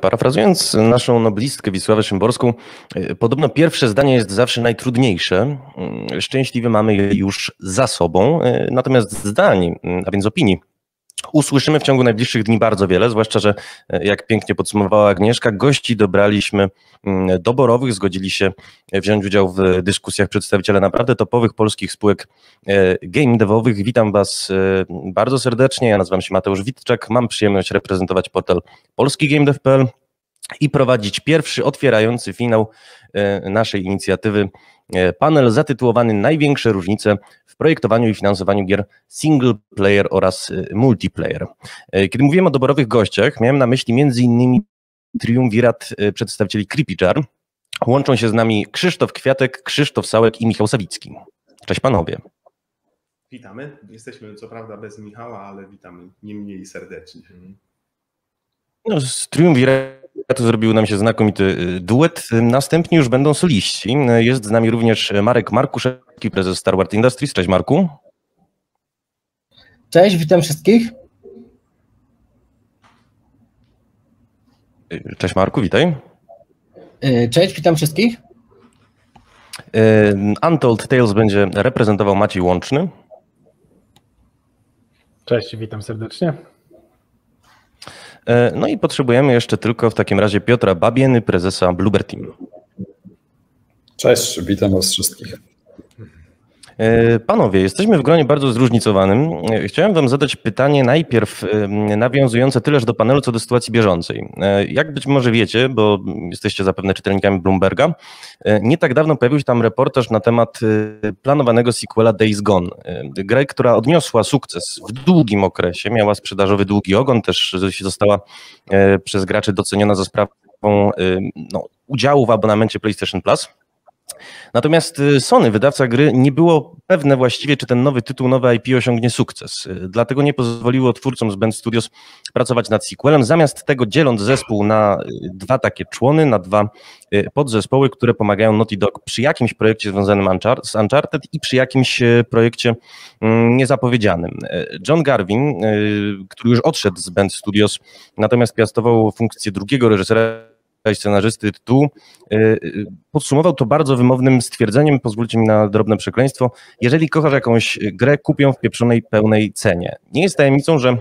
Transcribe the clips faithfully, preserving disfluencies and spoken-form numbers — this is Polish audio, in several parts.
Parafrazując naszą noblistkę Wisławę Szymborską, podobno pierwsze zdanie jest zawsze najtrudniejsze. Szczęśliwie mamy je już za sobą, natomiast zdań, a więc opinii, usłyszymy w ciągu najbliższych dni bardzo wiele, zwłaszcza że, jak pięknie podsumowała Agnieszka, gości dobraliśmy doborowych, zgodzili się wziąć udział w dyskusjach przedstawiciele naprawdę topowych polskich spółek game devowych. Witam Was bardzo serdecznie, ja nazywam się Mateusz Witczak, mam przyjemność reprezentować portal polski game dev kropka p l i prowadzić pierwszy, otwierający finał naszej inicjatywy panel zatytułowany Największe różnice w projektowaniu i finansowaniu gier single player oraz multiplayer. Kiedy mówiłem o doborowych gościach, miałem na myśli między innymi triumvirat przedstawicieli Creepy Jar. Łączą się z nami Krzysztof Kwiatek, Krzysztof Sałek i Michał Sawicki. Cześć panowie. Witamy. Jesteśmy co prawda bez Michała, ale witamy nie mniej serdecznie. No, z triumviratu zrobił nam się znakomity duet. Następnie już będą soliści. Jest z nami również Marek Markuszewski, prezes Starward Industries. Cześć Marku. Cześć, witam wszystkich. Cześć Marku, witaj. Cześć, witam wszystkich. Untold Tales będzie reprezentował Maciej Łączny. Cześć, witam serdecznie. No i potrzebujemy jeszcze tylko w takim razie Piotra Babieny, prezesa Bloober Team. Cześć, witam was wszystkich. Panowie, jesteśmy w gronie bardzo zróżnicowanym. Chciałem wam zadać pytanie najpierw nawiązujące tyleż do panelu, co do sytuacji bieżącej. Jak być może wiecie, bo jesteście zapewne czytelnikami Bloomberga, nie tak dawno pojawił się tam reportaż na temat planowanego sequela Days Gone. Gry, która odniosła sukces w długim okresie, miała sprzedażowy długi ogon, też została przez graczy doceniona za sprawą no, udziału w abonamencie PlayStation Plus. Natomiast Sony, wydawca gry, nie było pewne właściwie, czy ten nowy tytuł, nowe I P osiągnie sukces. Dlatego nie pozwoliło twórcom z Bend Studios pracować nad sequelem. Zamiast tego dzieląc zespół na dwa takie człony, na dwa podzespoły, które pomagają Naughty Dog przy jakimś projekcie związanym z Uncharted i przy jakimś projekcie niezapowiedzianym. John Garvin, który już odszedł z Bend Studios, natomiast piastował funkcję drugiego reżysera i scenarzysty tytułu, podsumował to bardzo wymownym stwierdzeniem, pozwólcie mi na drobne przekleństwo: jeżeli kochasz jakąś grę, kup ją w pieprzonej pełnej cenie. Nie jest tajemnicą, że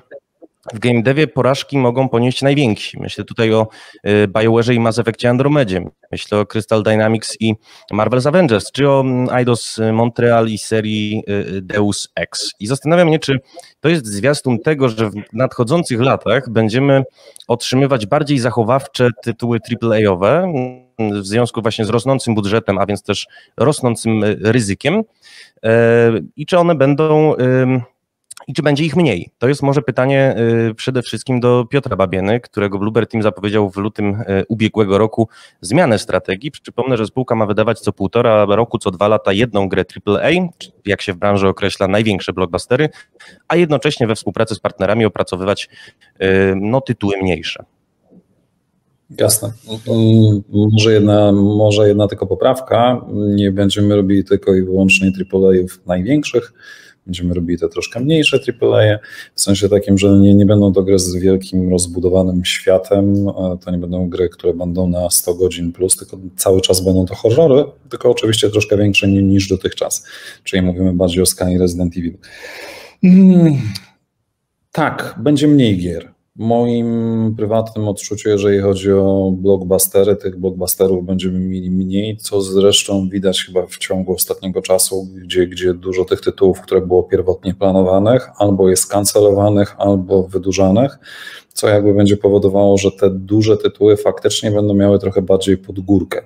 w game devie porażki mogą ponieść najwięksi. Myślę tutaj o BioWare'ze i Mass Effectie Andromedzie, myślę o Crystal Dynamics i Marvel's Avengers, czy o Eidos Montreal i serii Deus Ex. I zastanawiam się, czy to jest zwiastun tego, że w nadchodzących latach będziemy otrzymywać bardziej zachowawcze tytuły triple A owe, w związku właśnie z rosnącym budżetem, a więc też rosnącym ryzykiem, i czy one będą... I czy będzie ich mniej? To jest może pytanie przede wszystkim do Piotra Babieny, którego Bloober Team zapowiedział w lutym ubiegłego roku zmianę strategii. Przypomnę, że spółka ma wydawać co półtora roku, co dwa lata jedną grę triple A, jak się w branży określa największe blockbustery, a jednocześnie we współpracy z partnerami opracowywać no, tytuły mniejsze. Jasne. Może jedna, może jedna tylko poprawka. Nie będziemy robili tylko i wyłącznie triple A-ów największych. Będziemy robili te troszkę mniejsze triple A, w sensie takim, że nie, nie będą to gry z wielkim, rozbudowanym światem, to nie będą gry, które będą na sto godzin plus, tylko cały czas będą to horrory, tylko oczywiście troszkę większe niż dotychczas, czyli mówimy bardziej o skali Resident Evil. Mm, tak, będzie mniej gier. W moim prywatnym odczuciu, jeżeli chodzi o blockbustery, tych blockbusterów będziemy mieli mniej, co zresztą widać chyba w ciągu ostatniego czasu, gdzie, gdzie dużo tych tytułów, które było pierwotnie planowanych, albo jest kancelowanych, albo wydłużanych, co jakby będzie powodowało, że te duże tytuły faktycznie będą miały trochę bardziej pod górkę.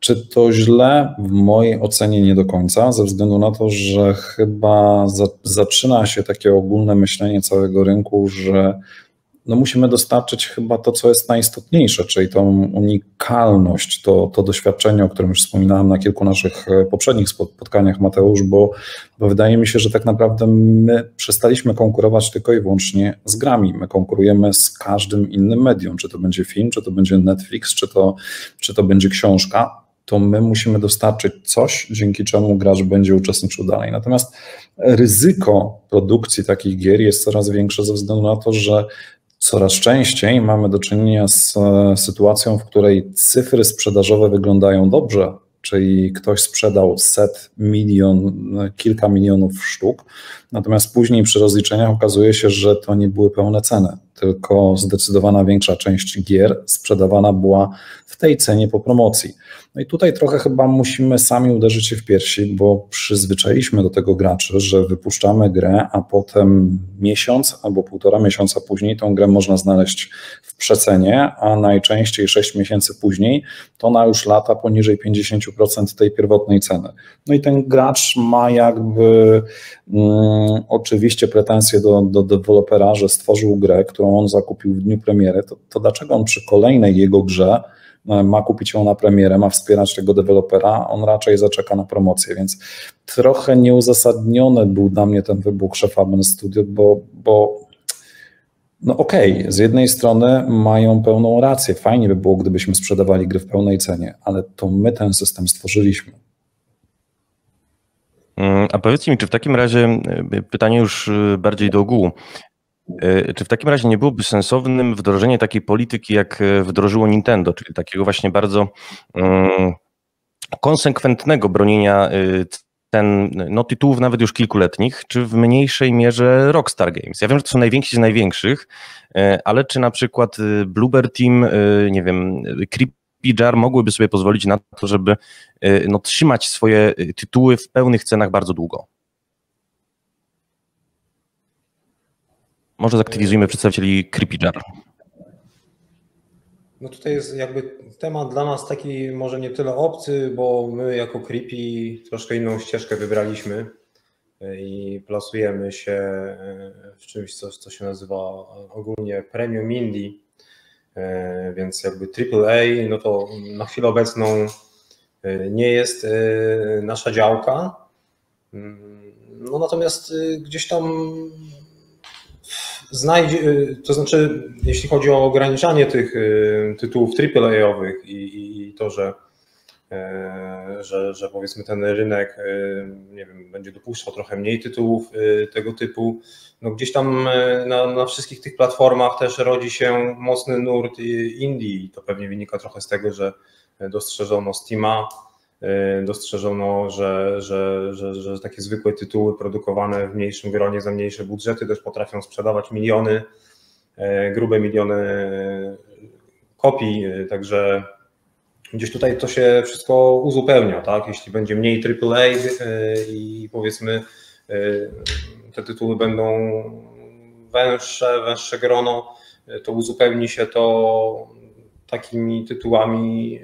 Czy to źle? W mojej ocenie nie do końca, ze względu na to, że chyba za, zaczyna się takie ogólne myślenie całego rynku, że no musimy dostarczyć chyba to, co jest najistotniejsze, czyli tą unikalność, to, to doświadczenie, o którym już wspominałem na kilku naszych poprzednich spotkaniach, Mateusz, bo, bo wydaje mi się, że tak naprawdę my przestaliśmy konkurować tylko i wyłącznie z grami. My konkurujemy z każdym innym medium, czy to będzie film, czy to będzie Netflix, czy to, czy to będzie książka. To my musimy dostarczyć coś, dzięki czemu gracz będzie uczestniczył dalej. Natomiast ryzyko produkcji takich gier jest coraz większe ze względu na to, że coraz częściej mamy do czynienia z sytuacją, w której cyfry sprzedażowe wyglądają dobrze, czyli ktoś sprzedał set, milion, kilka milionów sztuk, natomiast później przy rozliczeniach okazuje się, że to nie były pełne ceny, tylko zdecydowana większa część gier sprzedawana była w tej cenie po promocji. No i tutaj trochę chyba musimy sami uderzyć się w piersi, bo przyzwyczailiśmy do tego graczy, że wypuszczamy grę, a potem miesiąc albo półtora miesiąca później tą grę można znaleźć w przecenie, a najczęściej sześć miesięcy później to ona już lata poniżej pięćdziesiąt procent tej pierwotnej ceny. No i ten gracz ma jakby mm, oczywiście pretensje do, do dewelopera, że stworzył grę, którą on zakupił w dniu premiery, to, to dlaczego on przy kolejnej jego grze ma kupić ją na premierę, ma wspierać tego dewelopera, on raczej zaczeka na promocję, więc trochę nieuzasadniony był dla mnie ten wybuch szefa Bend Studios, bo, bo no okej, okay, z jednej strony mają pełną rację, fajnie by było, gdybyśmy sprzedawali gry w pełnej cenie, ale to my ten system stworzyliśmy. A powiedzcie mi, czy w takim razie, pytanie już bardziej do ogółu, czy w takim razie nie byłoby sensownym wdrożenie takiej polityki, jak wdrożyło Nintendo, czyli takiego właśnie bardzo um, konsekwentnego bronienia ten, no, tytułów nawet już kilkuletnich, czy w mniejszej mierze Rockstar Games? Ja wiem, że to są najwięksi z największych, ale czy na przykład Bloober Team, nie wiem, Creepy Jar mogłyby sobie pozwolić na to, żeby no, trzymać swoje tytuły w pełnych cenach bardzo długo? Może zaktywizujmy przedstawicieli Creepy Jar. No tutaj jest jakby temat dla nas taki może nie tyle obcy, bo my jako Creepy troszkę inną ścieżkę wybraliśmy i plasujemy się w czymś, co, co się nazywa ogólnie Premium Indie, więc jakby triple A, no to na chwilę obecną nie jest nasza działka, no natomiast gdzieś tam Znajdź, to znaczy, jeśli chodzi o ograniczanie tych tytułów triple A-owych i, i to, że, że, że powiedzmy ten rynek, nie wiem, będzie dopuszczał trochę mniej tytułów tego typu, no gdzieś tam na, na wszystkich tych platformach też rodzi się mocny nurt indie. To pewnie wynika trochę z tego, że dostrzeżono Steama, dostrzeżono, że, że, że, że takie zwykłe tytuły produkowane w mniejszym gronie za mniejsze budżety też potrafią sprzedawać miliony, grube miliony kopii, także gdzieś tutaj to się wszystko uzupełnia, tak? Jeśli będzie mniej triple A i powiedzmy te tytuły będą węższe, węższe grono, to uzupełni się to takimi tytułami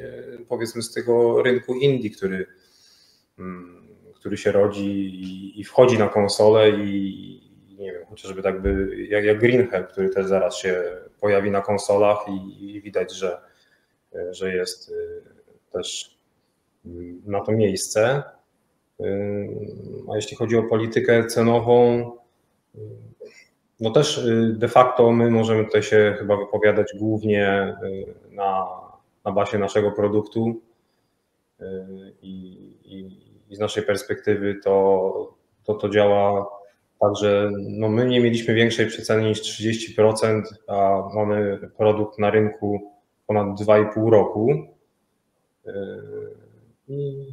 powiedzmy z tego rynku indie, który, który się rodzi i, i wchodzi na konsolę i nie wiem, chociażby tak by jak, jak Green Hell, który też zaraz się pojawi na konsolach i, i widać, że, że jest też na to miejsce. A jeśli chodzi o politykę cenową, no też de facto my możemy tutaj się chyba wypowiadać głównie na, na bazie naszego produktu i, i, i z naszej perspektywy to, to, to działa tak, że no my nie mieliśmy większej przeceny niż trzydzieści procent, a mamy produkt na rynku ponad dwa i pół roku i,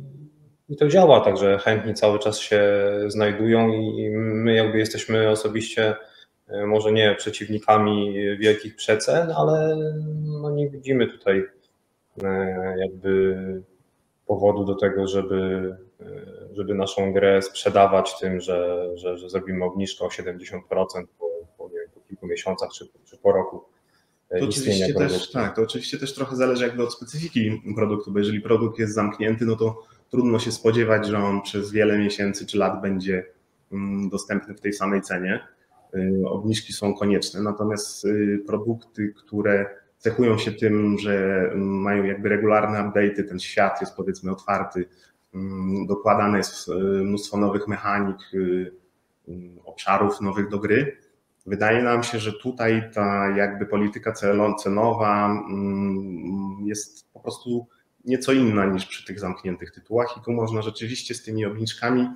i to działa, także chętni cały czas się znajdują i, i my jakby jesteśmy osobiście może nie przeciwnikami wielkich przecen, ale no nie widzimy tutaj jakby powodu do tego, żeby, żeby naszą grę sprzedawać tym, że, że, że zrobimy obniżkę o siedemdziesiąt procent po, po, nie wiem, po kilku miesiącach czy, czy po roku. To oczywiście, też, tak, to oczywiście też trochę zależy jakby od specyfiki produktu, bo jeżeli produkt jest zamknięty, no to trudno się spodziewać, że on przez wiele miesięcy czy lat będzie dostępny w tej samej cenie. Obniżki są konieczne, natomiast produkty, które cechują się tym, że mają jakby regularne update'y, ten świat jest powiedzmy otwarty, dokładane jest mnóstwo nowych mechanik, obszarów nowych do gry. Wydaje nam się, że tutaj ta jakby polityka cenowa jest po prostu nieco inna niż przy tych zamkniętych tytułach i tu można rzeczywiście z tymi obniżkami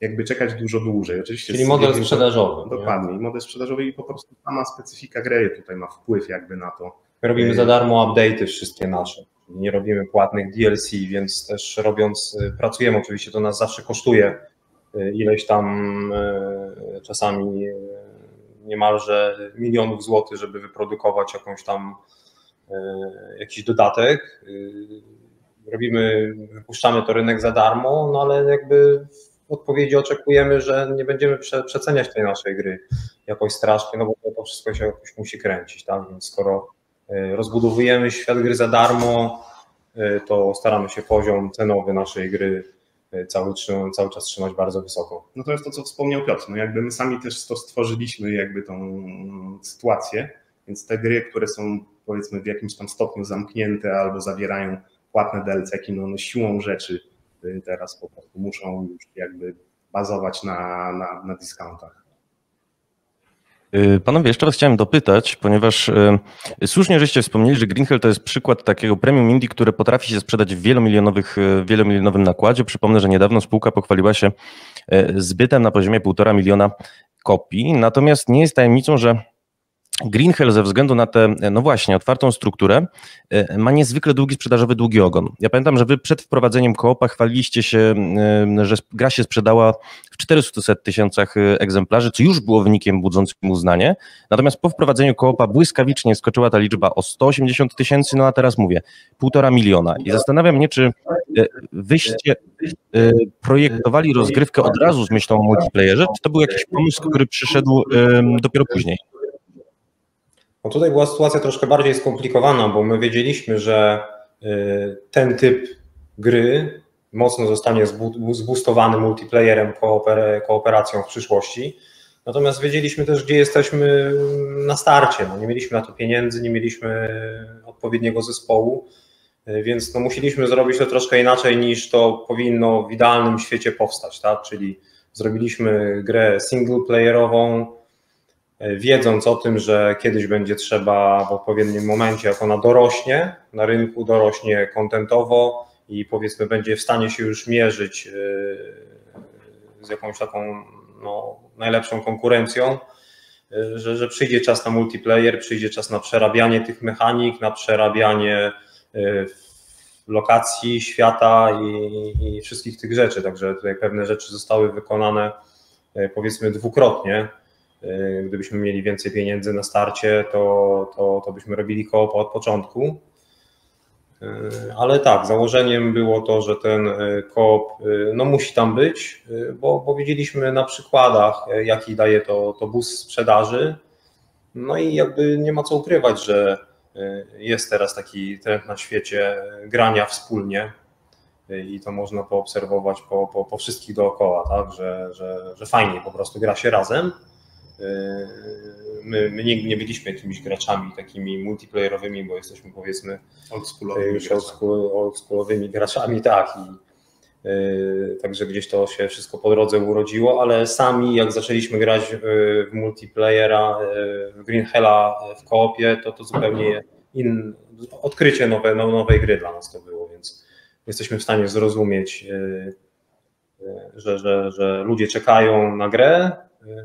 jakby czekać dużo dłużej. Oczywiście czyli model jednym, sprzedażowy. Dokładnie, i model sprzedażowy i po prostu sama specyfika gry tutaj ma wpływ jakby na to. My robimy za darmo update'y wszystkie nasze, nie robimy płatnych D L C, więc też robiąc, pracujemy oczywiście, to nas zawsze kosztuje ileś tam czasami niemalże milionów złotych, żeby wyprodukować jakąś tam jakiś dodatek. Robimy, wypuszczamy to rynek za darmo, no ale jakby w odpowiedzi oczekujemy, że nie będziemy prze, przeceniać tej naszej gry jakoś strasznie, no bo to wszystko się jakoś musi kręcić, tak? Więc skoro rozbudowujemy świat gry za darmo, to staramy się poziom cenowy naszej gry cały, cały czas trzymać bardzo wysoko. No to jest to, co wspomniał Piotr, no jakby my sami też to stworzyliśmy jakby tą sytuację, więc te gry, które są powiedzmy w jakimś tam stopniu zamknięte albo zawierają płatne D L C-ki, no, no siłą rzeczy teraz po prostu muszą już jakby bazować na, na, na dyskountach. Panowie, jeszcze raz chciałem dopytać, ponieważ y, słusznie żeście wspomnieli, że Green Hell to jest przykład takiego premium indie, które potrafi się sprzedać w wielomilionowych, wielomilionowym nakładzie. Przypomnę, że niedawno spółka pochwaliła się y, zbytem na poziomie półtora miliona kopii, natomiast nie jest tajemnicą, że Green Hell ze względu na tę, no właśnie, otwartą strukturę ma niezwykle długi sprzedażowy długi ogon. Ja pamiętam, że wy przed wprowadzeniem koopa chwaliliście się, że gra się sprzedała w czterystu tysiącach egzemplarzy, co już było wynikiem budzącym uznanie. Natomiast po wprowadzeniu koopa błyskawicznie skoczyła ta liczba o sto osiemdziesiąt tysięcy, no a teraz mówię, półtora miliona. I zastanawiam mnie, czy wyście projektowali rozgrywkę od razu z myślą o multiplayerze, czy to był jakiś pomysł, który przyszedł dopiero później? No tutaj była sytuacja troszkę bardziej skomplikowana, bo my wiedzieliśmy, że ten typ gry mocno zostanie zboostowany multiplayerem, kooperacją w przyszłości. Natomiast wiedzieliśmy też, gdzie jesteśmy na starcie. No nie mieliśmy na to pieniędzy, nie mieliśmy odpowiedniego zespołu, więc no musieliśmy zrobić to troszkę inaczej niż to powinno w idealnym świecie powstać, tak? Czyli zrobiliśmy grę singleplayerową, wiedząc o tym, że kiedyś będzie trzeba w odpowiednim momencie, jak ona dorośnie na rynku, dorośnie kontentowo i powiedzmy będzie w stanie się już mierzyć z jakąś taką no, najlepszą konkurencją, że, że przyjdzie czas na multiplayer, przyjdzie czas na przerabianie tych mechanik, na przerabianie lokacji, świata i, i wszystkich tych rzeczy. Także tutaj pewne rzeczy zostały wykonane powiedzmy dwukrotnie. Gdybyśmy mieli więcej pieniędzy na starcie, to, to, to byśmy robili koopa od początku. Ale tak, założeniem było to, że ten koop no, musi tam być, bo, bo widzieliśmy na przykładach, jaki daje to, to boost sprzedaży. No i jakby nie ma co ukrywać, że jest teraz taki trend na świecie grania wspólnie. I to można poobserwować po, po, po wszystkich dookoła, tak? że, że, że fajnie po prostu gra się razem. My, my nie, nie byliśmy jakimiś graczami takimi multiplayerowymi, bo jesteśmy powiedzmy oldschoolowymi graczami, tak. I, yy, także gdzieś to się wszystko po drodze urodziło, ale sami jak zaczęliśmy grać w multiplayera, w Green Hella w koopie, to to zupełnie in, odkrycie nowe, nowej gry dla nas to było, więc jesteśmy w stanie zrozumieć, yy, że, że, że ludzie czekają na grę,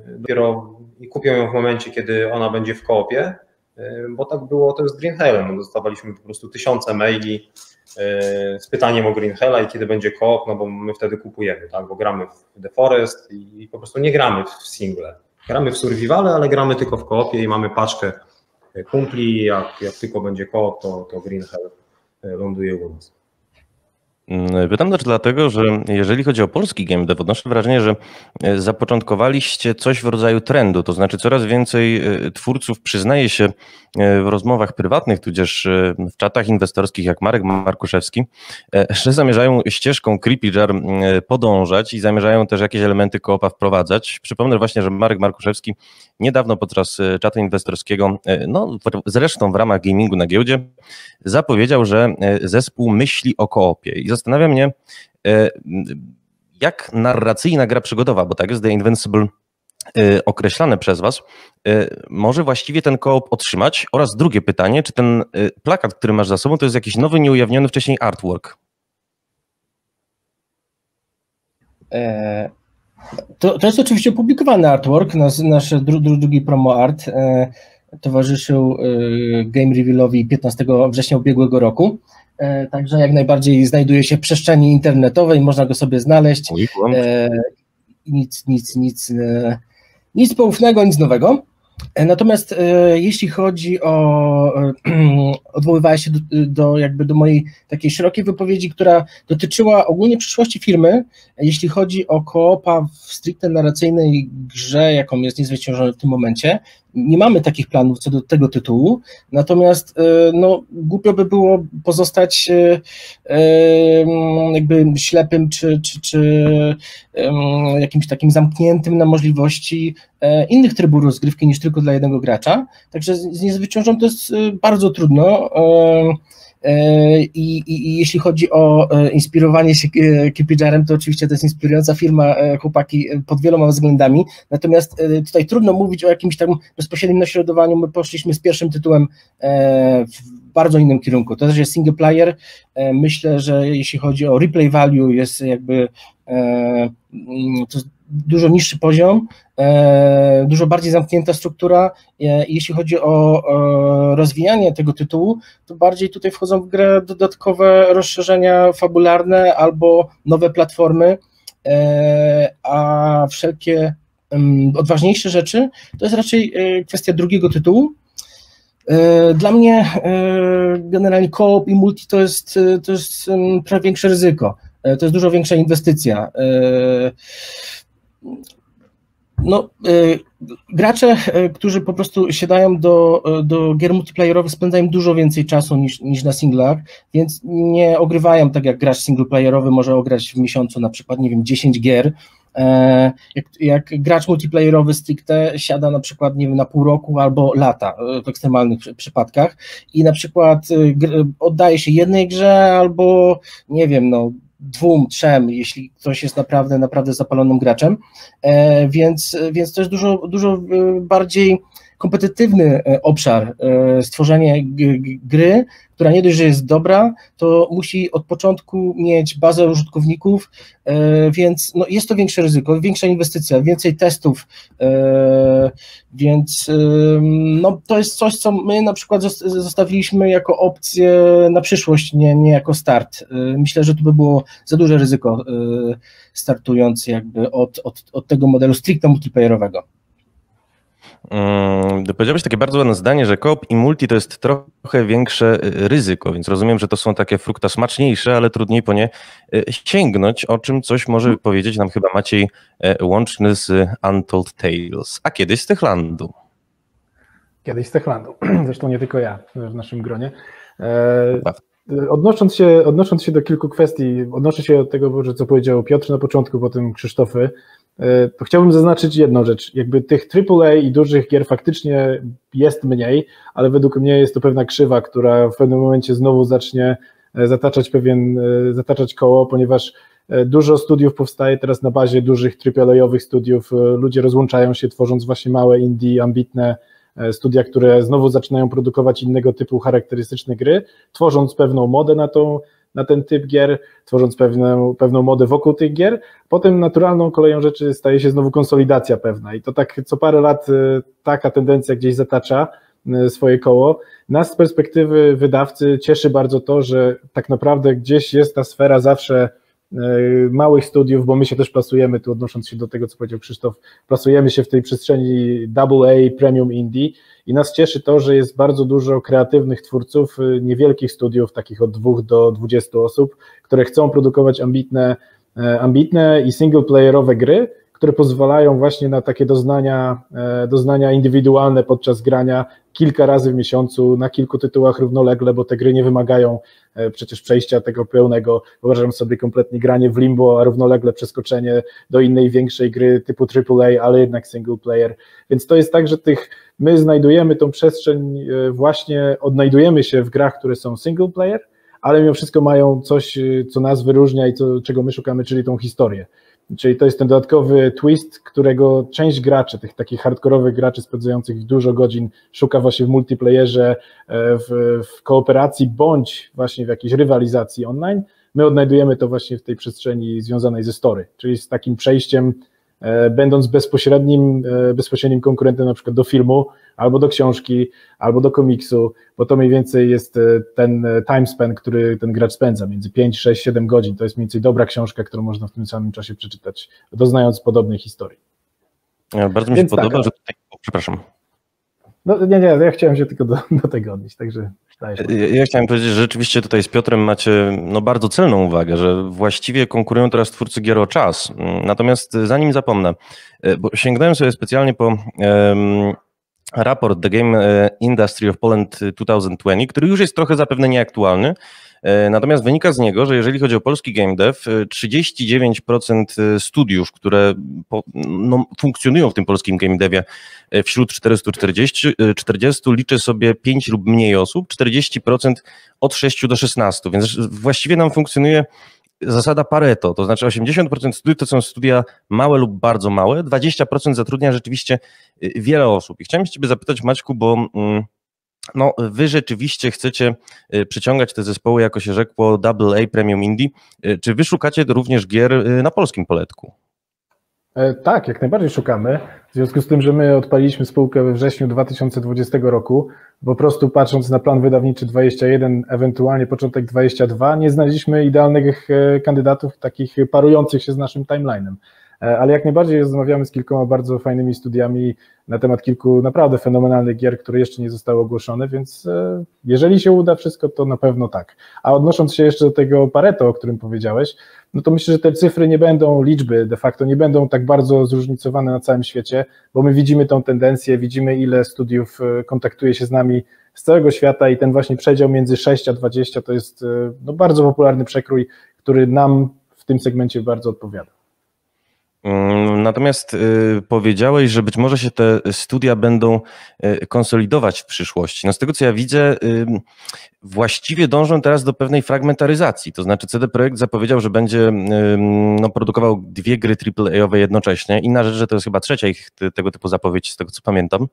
dopiero i kupią ją w momencie, kiedy ona będzie w koopie, bo tak było też z Green Hellem. Dostawaliśmy po prostu tysiące maili z pytaniem o Green Hella i kiedy będzie koop, no bo my wtedy kupujemy, tak? Bo gramy w The Forest i po prostu nie gramy w single. Gramy w survivale, ale gramy tylko w koopie i mamy paczkę kumpli. Jak, jak tylko będzie koop, to, to Green Hell ląduje u nas. Pytam też dlatego, że jeżeli chodzi o polski game dev, odnoszę wrażenie, że zapoczątkowaliście coś w rodzaju trendu, to znaczy coraz więcej twórców przyznaje się w rozmowach prywatnych, tudzież w czatach inwestorskich, jak Marek Markuszewski, że zamierzają ścieżką Creepy Jar podążać i zamierzają też jakieś elementy koopa wprowadzać. Przypomnę właśnie, że Marek Markuszewski niedawno podczas czatu inwestorskiego, no zresztą w ramach gamingu na giełdzie, zapowiedział, że zespół myśli o koopie. I zastanawia mnie, jak narracyjna gra przygodowa, bo tak jest The Invincible określane przez was, może właściwie ten koop otrzymać? Oraz drugie pytanie, czy ten plakat, który masz za sobą, to jest jakiś nowy, nieujawniony wcześniej artwork? To, to jest oczywiście opublikowany artwork, nasz, nasz dru, dru, drugi promo art e, towarzyszył e, Game Revealowi piętnastego września ubiegłego roku, e, także jak najbardziej znajduje się w przestrzeni internetowej, można go sobie znaleźć, e, nic, nic, nic, e, nic poufnego, nic nowego. Natomiast e, jeśli chodzi o, e, odwoływałeś się do, do, jakby do mojej takiej szerokiej wypowiedzi, która dotyczyła ogólnie przyszłości firmy, jeśli chodzi o koopa w stricte narracyjnej grze, jaką jest Niezwyciężony w tym momencie, nie mamy takich planów co do tego tytułu, natomiast e, no, głupio by było pozostać e, e, jakby ślepym czy, czy, czy e, jakimś takim zamkniętym na możliwości e, innych trybów rozgrywki niż tylko dla jednego gracza, także z Niezwyciężoną to jest bardzo trudno. E, I, i, I jeśli chodzi o inspirowanie się Creepy Jarem, to oczywiście to jest inspirująca firma, chłopaki, pod wieloma względami, natomiast tutaj trudno mówić o jakimś tam bezpośrednim naśladowaniu, my poszliśmy z pierwszym tytułem w bardzo innym kierunku, to też jest single player, myślę, że jeśli chodzi o replay value jest jakby to jest dużo niższy poziom, dużo bardziej zamknięta struktura. Jeśli chodzi o rozwijanie tego tytułu, to bardziej tutaj wchodzą w grę dodatkowe rozszerzenia fabularne albo nowe platformy, a wszelkie odważniejsze rzeczy to jest raczej kwestia drugiego tytułu. Dla mnie generalnie co-op i multi to jest, to jest prawie większe ryzyko, to jest dużo większa inwestycja. No, y, gracze, y, którzy po prostu siadają do, do gier multiplayerowych, spędzają dużo więcej czasu niż, niż na singlach, więc nie ogrywają tak jak gracz singleplayerowy może ograć w miesiącu na przykład, nie wiem, dziesięć gier, y, jak, jak gracz multiplayerowy stricte siada na przykład, nie wiem, na pół roku albo lata w ekstremalnych przypadkach i na przykład y, oddaje się jednej grze albo, nie wiem, no dwóm, trzem, jeśli ktoś jest naprawdę, naprawdę zapalonym graczem, e, więc, więc to jest dużo, dużo bardziej kompetytywny obszar, e, stworzenie gry, która nie dość, że jest dobra, to musi od początku mieć bazę użytkowników, e, więc no, jest to większe ryzyko, większa inwestycja, więcej testów, e, więc e, no, to jest coś, co my na przykład zostawiliśmy jako opcję na przyszłość, nie, nie jako start. E, myślę, że to by było za duże ryzyko e, startując jakby od, od, od tego modelu stricte multiplayerowego. Hmm, powiedziałeś takie bardzo ładne zdanie, że koop i multi to jest trochę większe ryzyko, więc rozumiem, że to są takie frukta smaczniejsze, ale trudniej po nie sięgnąć, o czym coś może powiedzieć nam chyba Maciej Łączny z Untold Tales, a kiedyś z Techlandu. Kiedyś z Techlandu, zresztą nie tylko ja w naszym gronie. Odnosząc się, odnosząc się do kilku kwestii, odnoszę się do tego, co powiedział Piotr na początku, potem Krzysztofy, to chciałbym zaznaczyć jedną rzecz, jakby tych triple A i dużych gier faktycznie jest mniej, ale według mnie jest to pewna krzywa, która w pewnym momencie znowu zacznie zataczać pewien, zataczać koło, ponieważ dużo studiów powstaje teraz na bazie dużych triple A-owych studiów, ludzie rozłączają się, tworząc właśnie małe indie, ambitne studia, które znowu zaczynają produkować innego typu charakterystyczne gry, tworząc pewną modę na tą na ten typ gier, tworząc pewną, pewną modę wokół tych gier. Potem naturalną koleją rzeczy staje się znowu konsolidacja pewna i to tak co parę lat taka tendencja gdzieś zatacza swoje koło. Nas z perspektywy wydawcy cieszy bardzo to, że tak naprawdę gdzieś jest ta sfera zawsze małych studiów, bo my się też plasujemy, tu odnosząc się do tego, co powiedział Krzysztof, plasujemy się w tej przestrzeni A A, Premium Indie i nas cieszy to, że jest bardzo dużo kreatywnych twórców, niewielkich studiów, takich od dwóch do dwudziestu osób, które chcą produkować ambitne, ambitne i single-playerowe gry, które pozwalają właśnie na takie doznania, doznania indywidualne podczas grania kilka razy w miesiącu, na kilku tytułach równolegle, bo te gry nie wymagają przecież przejścia tego pełnego, wyobrażam sobie kompletnie granie w limbo, a równolegle przeskoczenie do innej, większej gry typu triple A, ale jednak single player, więc to jest tak, że tych, my znajdujemy tą przestrzeń, właśnie odnajdujemy się w grach, które są single player, ale mimo wszystko mają coś, co nas wyróżnia i co, czego my szukamy, czyli tą historię. Czyli to jest ten dodatkowy twist, którego część graczy, tych takich hardkorowych graczy spędzających dużo godzin szuka właśnie w multiplayerze, w, w kooperacji bądź właśnie w jakiejś rywalizacji online. My odnajdujemy to właśnie w tej przestrzeni związanej ze story, czyli z takim przejściem będąc bezpośrednim, bezpośrednim konkurentem na przykład do filmu, albo do książki, albo do komiksu, bo to mniej więcej jest ten time span, który ten gracz spędza, między pięć, sześć, siedem godzin. To jest mniej więcej dobra książka, którą można w tym samym czasie przeczytać, doznając podobnej historii. Ja, bardzo mi się Więc podoba, tak, że tutaj... Przepraszam. No nie, nie, ja chciałem się tylko do, do tego odnieść, także... Ja, ja chciałem powiedzieć, że rzeczywiście tutaj z Piotrem macie no, bardzo celną uwagę, że właściwie konkurują teraz twórcy gier o czas. Natomiast zanim zapomnę, bo sięgnąłem sobie specjalnie po um, raport The Game Industry of Poland dwa tysiące dwudziesty, który już jest trochę zapewne nieaktualny, natomiast wynika z niego, że jeżeli chodzi o polski game dev, trzydzieści dziewięć procent studiów, które po, no, funkcjonują w tym polskim game devie, wśród czterystu czterdziestu liczy sobie pięć lub mniej osób, czterdzieści procent od sześciu do szesnastu, więc właściwie nam funkcjonuje zasada Pareto, to znaczy osiemdziesiąt procent studiów to są studia małe lub bardzo małe, dwadzieścia procent zatrudnia rzeczywiście wiele osób. I chciałem się ciebie zapytać, Maćku, bo... Mm, No, wy rzeczywiście chcecie przyciągać te zespoły, jako się rzekło, A A, Premium Indie. Czy wy szukacie również gier na polskim poletku? Tak, jak najbardziej szukamy. W związku z tym, że my odpaliliśmy spółkę we wrześniu dwa tysiące dwudziestego roku, po prostu patrząc na plan wydawniczy dwudziesty pierwszy, ewentualnie początek dwudziesty drugi, nie znaleźliśmy idealnych kandydatów, takich parujących się z naszym timelinem. Ale jak najbardziej rozmawiamy z kilkoma bardzo fajnymi studiami na temat kilku naprawdę fenomenalnych gier, które jeszcze nie zostały ogłoszone, więc jeżeli się uda wszystko, to na pewno tak. A odnosząc się jeszcze do tego Pareto, o którym powiedziałeś, no to myślę, że te cyfry nie będą, liczby de facto nie będą tak bardzo zróżnicowane na całym świecie, bo my widzimy tą tendencję, widzimy ile studiów kontaktuje się z nami z całego świata i ten właśnie przedział między sześć a dwudziestoma to jest no, bardzo popularny przekrój, który nam w tym segmencie bardzo odpowiada. Natomiast y, powiedziałeś, że być może się te studia będą y, konsolidować w przyszłości. No z tego co ja widzę, y, właściwie dążą teraz do pewnej fragmentaryzacji, to znaczy C D Projekt zapowiedział, że będzie y, no, produkował dwie gry triple A owe jednocześnie. Inna rzecz, że to jest chyba trzecia ich te, tego typu zapowiedź, z tego co pamiętam.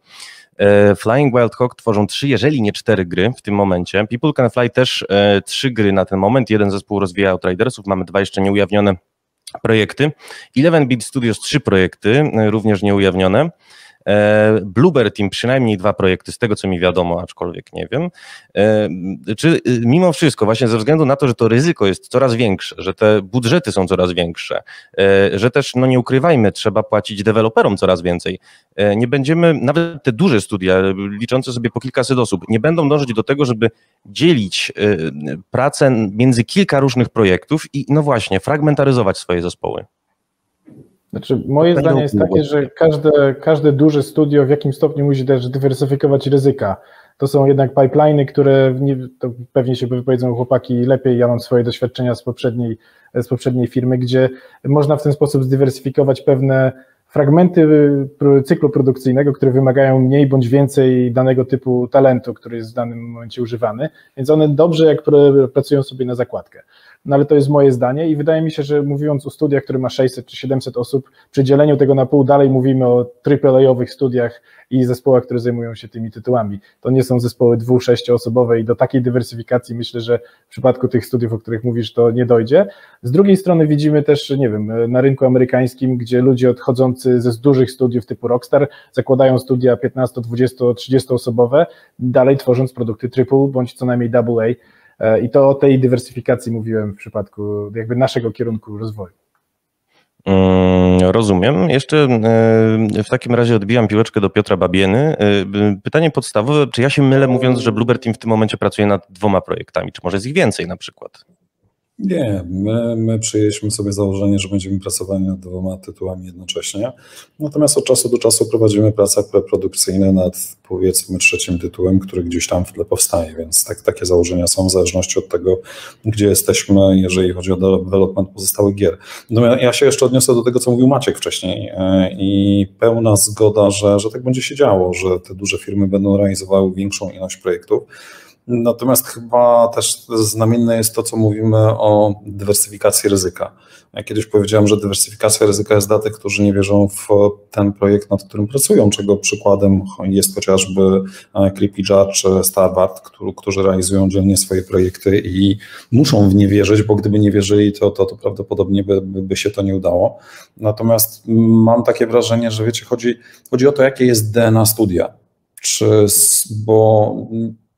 E, Flying Wild Hog tworzą trzy, jeżeli nie cztery gry w tym momencie. People Can Fly też e, trzy gry na ten moment. Jeden zespół rozwija Outridersów, mamy dwa jeszcze nieujawnione projekty. jedenaście bit Studios trzy projekty, również nieujawnione. E, Bloober Team przynajmniej dwa projekty, z tego co mi wiadomo, aczkolwiek nie wiem. E, czy mimo wszystko, właśnie ze względu na to, że to ryzyko jest coraz większe, że te budżety są coraz większe, e, że też, no nie ukrywajmy, trzeba płacić deweloperom coraz więcej. E, nie będziemy, nawet te duże studia, liczące sobie po kilkaset osób, nie będą dążyć do tego, żeby dzielić e, pracę między kilka różnych projektów i, no właśnie, fragmentaryzować swoje zespoły. Znaczy, moje zdanie jest takie, że każde, każde duże studio w jakimś stopniu musi też dywersyfikować ryzyka. To są jednak pipeliny, które nie, to pewnie się wypowiedzą chłopaki lepiej. Ja mam swoje doświadczenia z poprzedniej, z poprzedniej firmy, gdzie można w ten sposób zdywersyfikować pewne fragmenty cyklu produkcyjnego, które wymagają mniej bądź więcej danego typu talentu, który jest w danym momencie używany, więc one dobrze jak pracują sobie na zakładkę. No ale to jest moje zdanie i wydaje mi się, że mówiąc o studiach, które ma sześćset czy siedemset osób, przy dzieleniu tego na pół dalej mówimy o triple A owych studiach i zespołach, które zajmują się tymi tytułami. To nie są zespoły dwu-, sześcioosobowe i do takiej dywersyfikacji myślę, że w przypadku tych studiów, o których mówisz, to nie dojdzie. Z drugiej strony widzimy też, nie wiem, na rynku amerykańskim, gdzie ludzie odchodzący ze z dużych studiów typu Rockstar zakładają studia piętnasto-, dwudziesto-, trzydziesto osobowe, dalej tworząc produkty triple bądź co najmniej double A. I to o tej dywersyfikacji mówiłem w przypadku jakby naszego kierunku rozwoju. Rozumiem. Jeszcze w takim razie odbijam piłeczkę do Piotra Babieny. Pytanie podstawowe, czy ja się mylę mówiąc, że Bloober Team w tym momencie pracuje nad dwoma projektami, czy może jest ich więcej na przykład? Nie, my, my przyjęliśmy sobie założenie, że będziemy pracowali nad dwoma tytułami jednocześnie, natomiast od czasu do czasu prowadzimy prace preprodukcyjne nad powiedzmy trzecim tytułem, który gdzieś tam w tle powstaje, więc tak, takie założenia są w zależności od tego, gdzie jesteśmy, jeżeli chodzi o development pozostałych gier. Natomiast ja się jeszcze odniosę do tego, co mówił Maciek wcześniej i pełna zgoda, że, że tak będzie się działo, że te duże firmy będą realizowały większą ilość projektów. Natomiast chyba też znamienne jest to, co mówimy o dywersyfikacji ryzyka. Ja kiedyś powiedziałem, że dywersyfikacja ryzyka jest dla tych, którzy nie wierzą w ten projekt, nad którym pracują, czego przykładem jest chociażby Creepy Jar czy Starward, którzy realizują dzielnie swoje projekty i muszą w nie wierzyć, bo gdyby nie wierzyli, to, to, to prawdopodobnie by, by się to nie udało. Natomiast mam takie wrażenie, że wiecie, chodzi, chodzi o to, jakie jest D N A studia. Czy, bo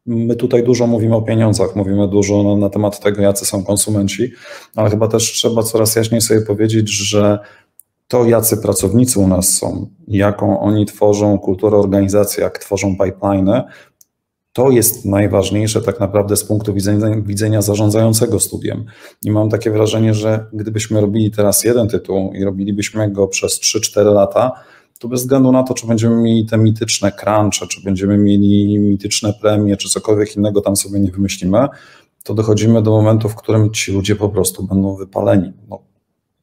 my tutaj dużo mówimy o pieniądzach, mówimy dużo na, na temat tego, jacy są konsumenci, ale chyba też trzeba coraz jaśniej sobie powiedzieć, że to, jacy pracownicy u nas są, jaką oni tworzą kulturę organizacji, jak tworzą pipeliny, to jest najważniejsze tak naprawdę z punktu widzenia, widzenia zarządzającego studiem. I mam takie wrażenie, że gdybyśmy robili teraz jeden tytuł i robilibyśmy go przez trzy cztery lata, to bez względu na to, czy będziemy mieli te mityczne crunche, czy będziemy mieli mityczne premie, czy cokolwiek innego tam sobie nie wymyślimy, to dochodzimy do momentu, w którym ci ludzie po prostu będą wypaleni. No,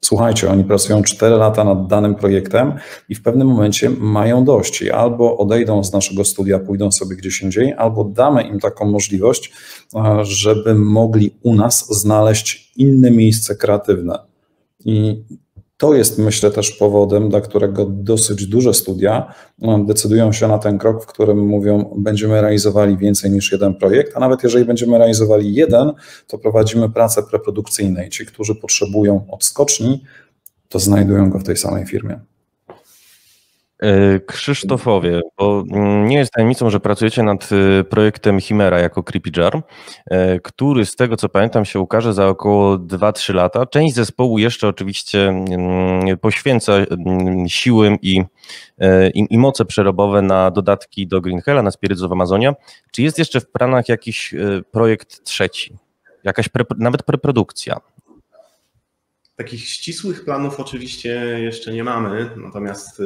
słuchajcie, oni pracują cztery lata nad danym projektem i w pewnym momencie mają dość. I albo odejdą z naszego studia, pójdą sobie gdzieś indziej, albo damy im taką możliwość, żeby mogli u nas znaleźć inne miejsce kreatywne. I to jest, myślę, też powodem, dla którego dosyć duże studia decydują się na ten krok, w którym mówią, będziemy realizowali więcej niż jeden projekt, a nawet jeżeli będziemy realizowali jeden, to prowadzimy pracę preprodukcyjną i ci, którzy potrzebują odskoczni, to znajdują go w tej samej firmie. Krzysztofowie, bo nie jest tajemnicą, że pracujecie nad projektem Chimera jako Creepy Jar, który z tego co pamiętam się ukaże za około dwa trzy lata. Część zespołu jeszcze oczywiście poświęca siły i, i, i moce przerobowe na dodatki do Green Hella, na Spirits of Amazonia. Czy jest jeszcze w planach jakiś projekt trzeci? Jakaś pre, nawet preprodukcja? Takich ścisłych planów oczywiście jeszcze nie mamy, natomiast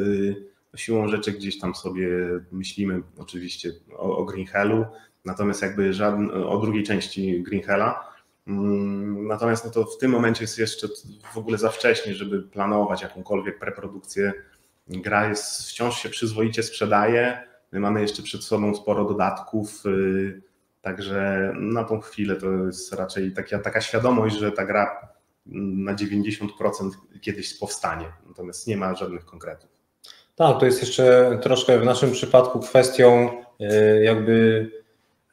siłą rzeczy gdzieś tam sobie myślimy oczywiście o, o Green Hellu, natomiast jakby żadn, o drugiej części Green Hella. Natomiast no to w tym momencie jest jeszcze w ogóle za wcześnie, żeby planować jakąkolwiek preprodukcję. Gra jest, wciąż się przyzwoicie sprzedaje, my mamy jeszcze przed sobą sporo dodatków, także na tą chwilę to jest raczej taka, taka świadomość, że ta gra na dziewięćdziesiąt procent kiedyś powstanie, natomiast nie ma żadnych konkretów. Tak, to jest jeszcze troszkę w naszym przypadku kwestią jakby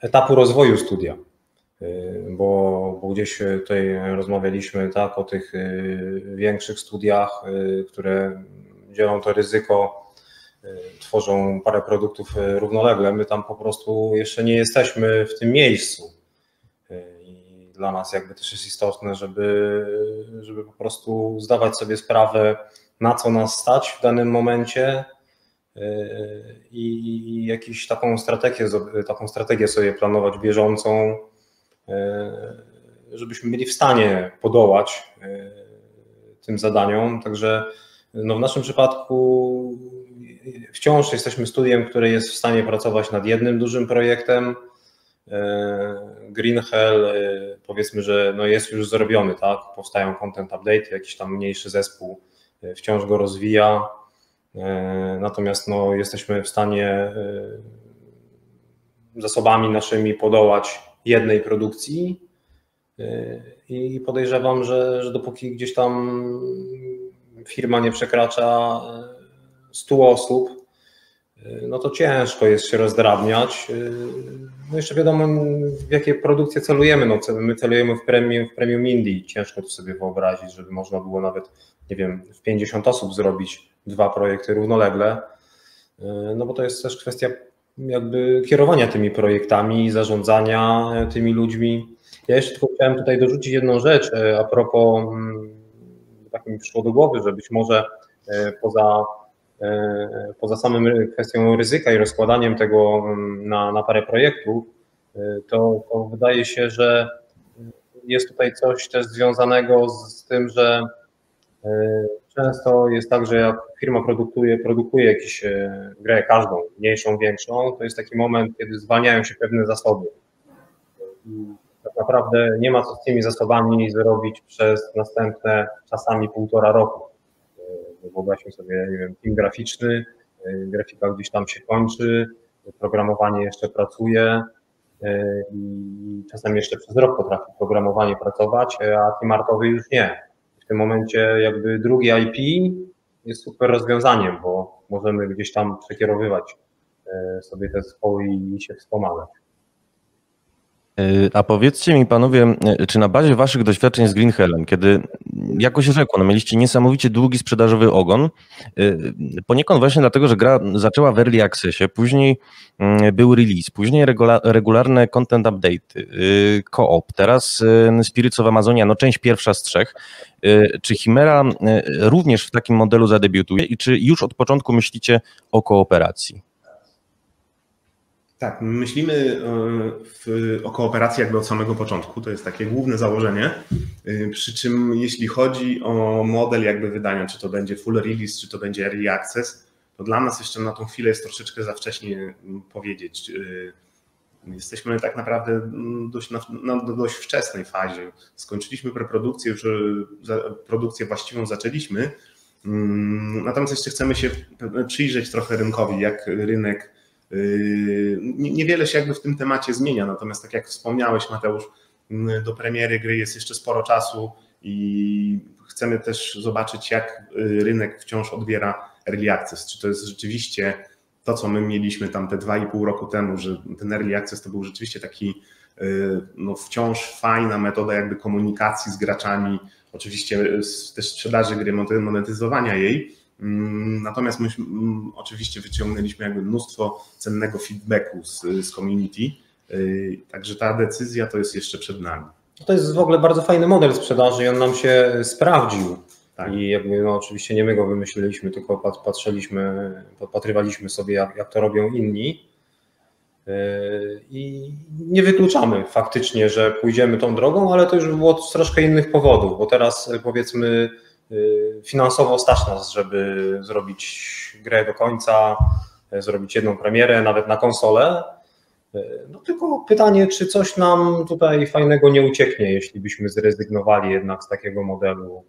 etapu rozwoju studia, bo, bo gdzieś tutaj rozmawialiśmy tak o tych większych studiach, które dzielą to ryzyko, tworzą parę produktów równolegle. My tam po prostu jeszcze nie jesteśmy w tym miejscu. I dla nas jakby też jest istotne, żeby, żeby po prostu zdawać sobie sprawę, na co nas stać w danym momencie i jakąś taką strategię, taką strategię sobie planować bieżącą, żebyśmy byli w stanie podołać tym zadaniom. Także no w naszym przypadku wciąż jesteśmy studiem, które jest w stanie pracować nad jednym dużym projektem. Green Hell powiedzmy, że no jest już zrobiony, tak? Powstają content update, jakiś tam mniejszy zespół wciąż go rozwija, natomiast no, jesteśmy w stanie zasobami naszymi podołać jednej produkcji i podejrzewam, że, że dopóki gdzieś tam firma nie przekracza stu osób, no to ciężko jest się rozdrabniać. No jeszcze wiadomo, w jakie produkcje celujemy. No, my celujemy w premium, w premium indie. Ciężko to sobie wyobrazić, żeby można było nawet, nie wiem, w pięćdziesiąt osób zrobić dwa projekty równolegle. No bo to jest też kwestia jakby kierowania tymi projektami, zarządzania tymi ludźmi. Ja jeszcze tylko chciałem tutaj dorzucić jedną rzecz a propos, tak mi przyszło do głowy, że być może poza Poza samym kwestią ryzyka i rozkładaniem tego na, na parę projektów, to, to wydaje się, że jest tutaj coś też związanego z tym, że często jest tak, że jak firma produkuje, produkuje jakąś grę, każdą, mniejszą, większą, to jest taki moment, kiedy zwalniają się pewne zasoby. I tak naprawdę nie ma co z tymi zasobami zrobić przez następne czasami półtora roku. Wyobraźmy sobie, nie wiem, team graficzny, grafika gdzieś tam się kończy, programowanie jeszcze pracuje, i czasem jeszcze przez rok potrafi programowanie pracować, a team artowy już nie. W tym momencie jakby drugi I P jest super rozwiązaniem, bo możemy gdzieś tam przekierowywać sobie te zespoły i się wspomagać. A powiedzcie mi panowie, czy na bazie waszych doświadczeń z Green Hellem, kiedy jakoś rzekło, no mieliście niesamowicie długi sprzedażowy ogon, poniekąd właśnie dlatego, że gra zaczęła w early accessie, później był release, później regularne content update, co-op, teraz Spirits of Amazonia, no część pierwsza z trzech. Czy Chimera również w takim modelu zadebiutuje i czy już od początku myślicie o kooperacji? Tak, myślimy w, o kooperacji jakby od samego początku, to jest takie główne założenie, przy czym jeśli chodzi o model jakby wydania, czy to będzie full release, czy to będzie early access, to dla nas jeszcze na tą chwilę jest troszeczkę za wcześnie powiedzieć. Jesteśmy tak naprawdę dość, na, na dość wczesnej fazie, skończyliśmy preprodukcję, już produkcję właściwą zaczęliśmy, natomiast jeszcze chcemy się przyjrzeć trochę rynkowi, jak rynek niewiele się jakby w tym temacie zmienia, natomiast tak jak wspomniałeś Mateusz, do premiery gry jest jeszcze sporo czasu i chcemy też zobaczyć, jak rynek wciąż odbiera early access, czy to jest rzeczywiście to, co my mieliśmy tam te dwa i pół roku temu, że ten early access to był rzeczywiście taki no, wciąż fajna metoda jakby komunikacji z graczami, oczywiście też sprzedaży gry, monetyzowania jej. Natomiast my oczywiście wyciągnęliśmy jakby mnóstwo cennego feedbacku z, z community, także ta decyzja to jest jeszcze przed nami. To jest w ogóle bardzo fajny model sprzedaży i on nam się sprawdził. Tak. I jakby, no, oczywiście nie my go wymyśliliśmy, tylko patrzyliśmy, podpatrywaliśmy sobie jak, jak to robią inni i nie wykluczamy faktycznie, że pójdziemy tą drogą, ale to już było z troszkę innych powodów, bo teraz powiedzmy finansowo stać nas, żeby zrobić grę do końca, zrobić jedną premierę, nawet na konsolę. No tylko pytanie, czy coś nam tutaj fajnego nie ucieknie, jeśli byśmy zrezygnowali jednak z takiego modelu,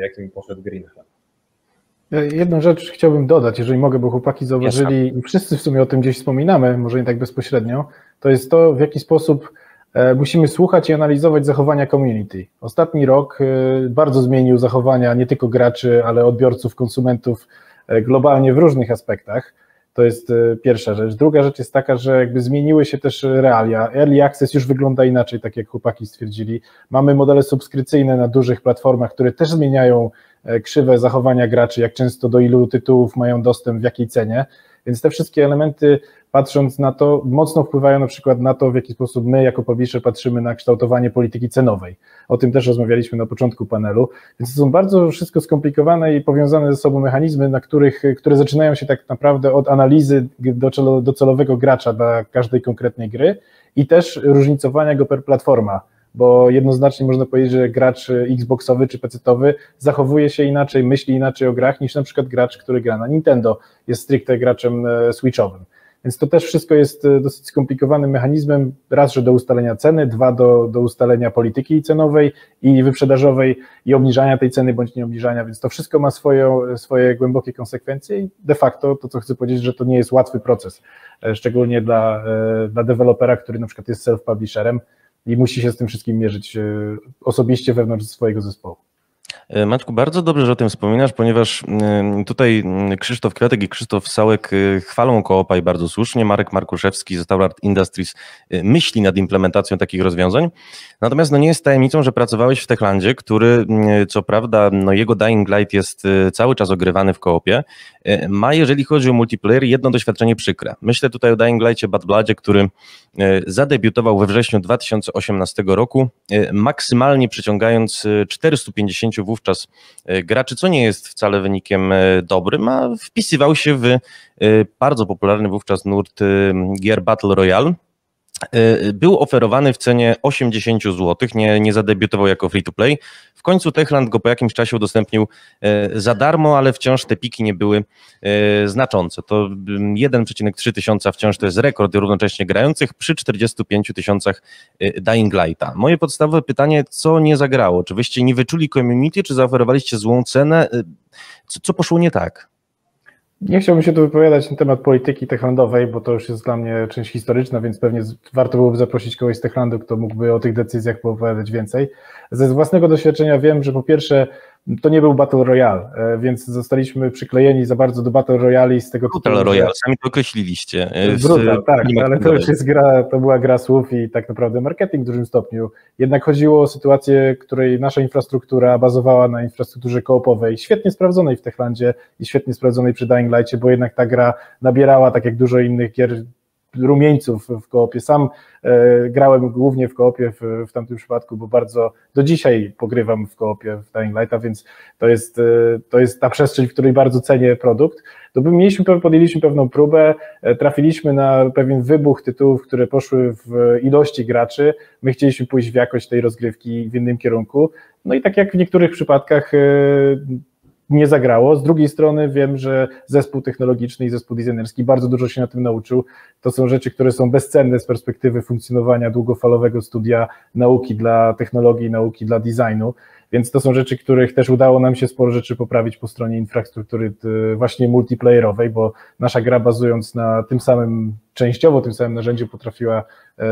jakim poszedł Green Hell. Jedną rzecz chciałbym dodać, jeżeli mogę, bo chłopaki zauważyli, i wszyscy w sumie o tym gdzieś wspominamy, może nie tak bezpośrednio, to jest to, w jaki sposób musimy słuchać i analizować zachowania community. Ostatni rok bardzo zmienił zachowania nie tylko graczy, ale odbiorców, konsumentów globalnie w różnych aspektach. To jest pierwsza rzecz. Druga rzecz jest taka, że jakby zmieniły się też realia. Early Access już wygląda inaczej, tak jak chłopaki stwierdzili. Mamy modele subskrypcyjne na dużych platformach, które też zmieniają krzywe zachowania graczy, jak często do ilu tytułów mają dostęp, w jakiej cenie. Więc te wszystkie elementy, patrząc na to, mocno wpływają na przykład na to, w jaki sposób my jako publisher patrzymy na kształtowanie polityki cenowej. O tym też rozmawialiśmy na początku panelu. Więc to są bardzo wszystko skomplikowane i powiązane ze sobą mechanizmy, na których, które zaczynają się tak naprawdę od analizy docelowego gracza dla każdej konkretnej gry i też różnicowania go per platforma, bo jednoznacznie można powiedzieć, że gracz Xboxowy czy pecetowy zachowuje się inaczej, myśli inaczej o grach niż na przykład gracz, który gra na Nintendo, jest stricte graczem switchowym. Więc to też wszystko jest dosyć skomplikowanym mechanizmem, raz, że do ustalenia ceny, dwa, do, do ustalenia polityki cenowej i wyprzedażowej i obniżania tej ceny bądź nie obniżania, więc to wszystko ma swoje, swoje głębokie konsekwencje i de facto to, co chcę powiedzieć, że to nie jest łatwy proces, szczególnie dla, dla dewelopera, który na przykład jest self-publisherem i musi się z tym wszystkim mierzyć osobiście wewnątrz swojego zespołu. Maćku, bardzo dobrze, że o tym wspominasz, ponieważ tutaj Krzysztof Kwiatek i Krzysztof Sałek chwalą koopa i bardzo słusznie. Marek Markuszewski ze Starward Industries myśli nad implementacją takich rozwiązań. Natomiast no, nie jest tajemnicą, że pracowałeś w Techlandzie, który co prawda no, jego Dying Light jest cały czas ogrywany w koopie. Ma, jeżeli chodzi o multiplayer, jedno doświadczenie przykre. Myślę tutaj o Dying Lightie Bad Bloodzie, który zadebiutował we wrześniu dwa tysiące osiemnastego roku, maksymalnie przyciągając czterystu pięćdziesięciu wówczas graczy, co nie jest wcale wynikiem dobrym, a wpisywał się w bardzo popularny wówczas nurt gier Battle Royale. Był oferowany w cenie osiemdziesięciu złotych, nie, nie zadebiutował jako free to play. W końcu Techland go po jakimś czasie udostępnił za darmo, ale wciąż te piki nie były znaczące. To jeden przecinek trzy tysiąca wciąż to jest rekord równocześnie grających przy czterdziestu pięciu tysiącach Dying Lighta. Moje podstawowe pytanie, co nie zagrało? Czy wyście nie wyczuli community, czy zaoferowaliście złą cenę? Co, co poszło nie tak? Nie chciałbym się tu wypowiadać na temat polityki techlandowej, bo to już jest dla mnie część historyczna, więc pewnie warto byłoby zaprosić kogoś z Techlandu, kto mógłby o tych decyzjach opowiadać więcej. Ze własnego doświadczenia wiem, że po pierwsze to nie był Battle Royale, więc zostaliśmy przyklejeni za bardzo do Battle Royale i z tego... Brutal Royale, sami to określiliście. Brutal, tak, ale to już jest gra, to była gra słów i tak naprawdę marketing w dużym stopniu. Jednak chodziło o sytuację, której nasza infrastruktura bazowała na infrastrukturze koopowej, świetnie sprawdzonej w Techlandzie i świetnie sprawdzonej przy Dying Light'cie, bo jednak ta gra nabierała, tak jak dużo innych gier, rumieńców w koopie. Sam e, grałem głównie w koopie w, w tamtym przypadku, bo bardzo do dzisiaj pogrywam w koopie w Dying Light'a, więc to jest, e, to jest ta przestrzeń, w której bardzo cenię produkt. To my mieliśmy, podjęliśmy pewną próbę, e, trafiliśmy na pewien wybuch tytułów, które poszły w ilości graczy. My chcieliśmy pójść w jakość tej rozgrywki w innym kierunku. No i tak jak w niektórych przypadkach e, nie zagrało. Z drugiej strony wiem, że zespół technologiczny i zespół designerski bardzo dużo się na tym nauczył. To są rzeczy, które są bezcenne z perspektywy funkcjonowania długofalowego studia nauki dla technologii, nauki dla designu, więc to są rzeczy, których też udało nam się sporo rzeczy poprawić po stronie infrastruktury właśnie multiplayerowej, bo nasza gra bazując na tym samym, częściowo tym samym narzędziu potrafiła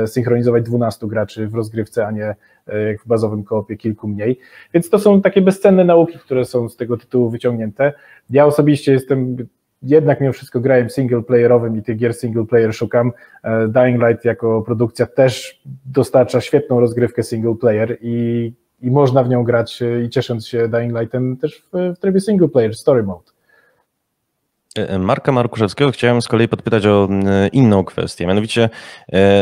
synchronizować dwunastu graczy w rozgrywce, a nie jak w bazowym koopie kilku mniej. Więc to są takie bezcenne nauki, które są z tego tytułu wyciągnięte. Ja osobiście jestem jednak mimo wszystko grajem singleplayerowym i tych gier singleplayer szukam. Dying Light jako produkcja też dostarcza świetną rozgrywkę singleplayer i, i można w nią grać i ciesząc się Dying Lightem też w, w trybie singleplayer, story mode. Marka Markuszewskiego chciałem z kolei podpytać o inną kwestię, mianowicie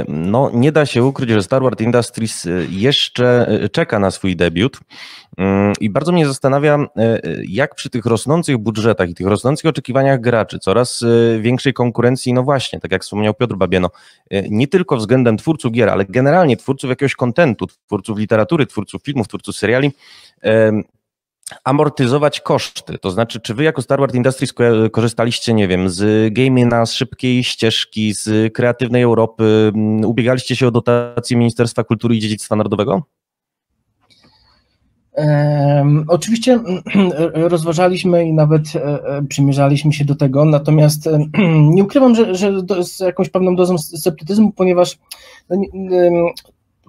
no, nie da się ukryć, że Starward Industries jeszcze czeka na swój debiut i bardzo mnie zastanawia, jak przy tych rosnących budżetach i tych rosnących oczekiwaniach graczy, coraz większej konkurencji, no właśnie, tak jak wspomniał Piotr Babieno, nie tylko względem twórców gier, ale generalnie twórców jakiegoś kontentu, twórców literatury, twórców filmów, twórców seriali, amortyzować koszty, to znaczy czy wy jako Starward Industries korzystaliście, nie wiem, z Gamina, z szybkiej ścieżki, z kreatywnej Europy, ubiegaliście się o dotacje Ministerstwa Kultury i Dziedzictwa Narodowego? Um, oczywiście rozważaliśmy i nawet przymierzaliśmy się do tego, natomiast nie ukrywam, że, że to z jakąś pewną dozą sceptycyzmu, ponieważ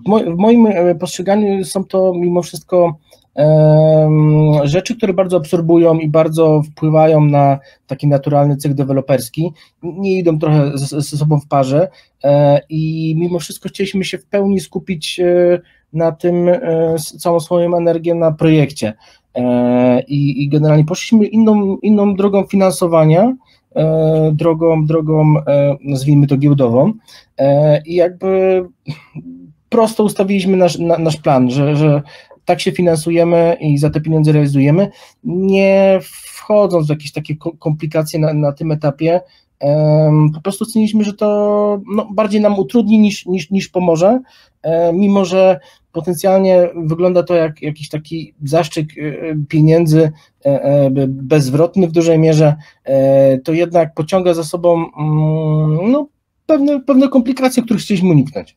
w moim postrzeganiu są to mimo wszystko rzeczy, które bardzo absorbują i bardzo wpływają na taki naturalny cykl deweloperski, nie idą trochę ze sobą w parze i mimo wszystko chcieliśmy się w pełni skupić na tym, całą swoją energię na projekcie i, i generalnie poszliśmy inną, inną drogą finansowania, drogą, drogą nazwijmy to giełdową i jakby prosto ustawiliśmy nasz, na, nasz plan, że, że tak się finansujemy i za te pieniądze realizujemy, nie wchodząc w jakieś takie komplikacje na, na tym etapie, um, po prostu oceniliśmy, że to no, bardziej nam utrudni niż, niż, niż pomoże, um, mimo że potencjalnie wygląda to jak jakiś taki zaszczyk pieniędzy bezwrotny w dużej mierze, to jednak pociąga za sobą um, no, pewne, pewne komplikacje, których chcieliśmy uniknąć.